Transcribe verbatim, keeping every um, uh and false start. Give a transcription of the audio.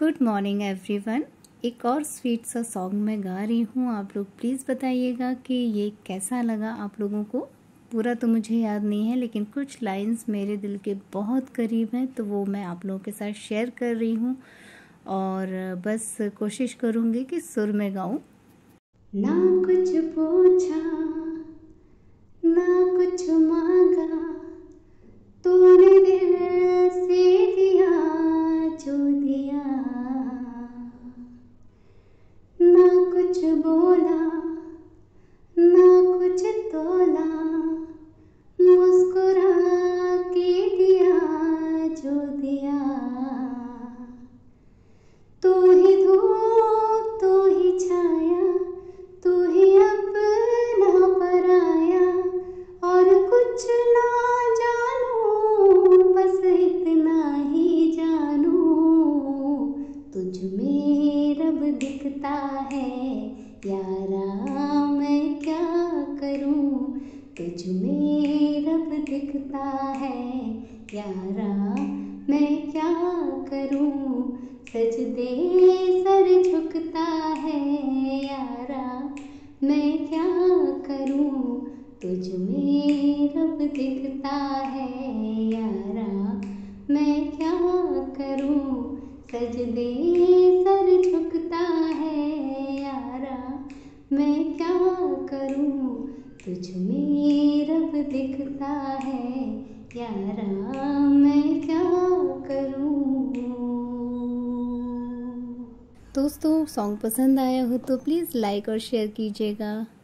Good morning everyone. एक और sweet सा सॉन्ग मैं गा रही हूँ। आप लोग प्लीज़ बताइएगा कि ये कैसा लगा आप लोगों को। पूरा तो मुझे याद नहीं है, लेकिन कुछ लाइंस मेरे दिल के बहुत करीब हैं, तो वो मैं आप लोगों के साथ शेयर कर रही हूँ। और बस कोशिश करूँगी कि सुर में गाऊँ। ना कुछ पूछा ना कुछ मांगा, तूने दिल से दिया जो दिया। ना कुछ बोला ना कुछ तोला, मुस्कुरा के दिया जो दिया। तू ही धूप तू ही छाया, तू ही अपना पराया, और कुछ ना जानूं बस इतना ही जानूं। तुझ में रब दिखता है यारा मैं क्या करूं। तुझ में रब दिखता है यारा मैं क्या करूं। सजदे सर झुकता है यारा मैं क्या करूं। तुझ में रब दिखता है यारा मैं क्या करूं। सजदे सर झुकता है यारा मैं क्या करूं। तुझ में रब दिखता है यारा मैं क्या करूं। दोस्तों, सॉन्ग पसंद आया हो तो प्लीज़ लाइक और शेयर कीजिएगा।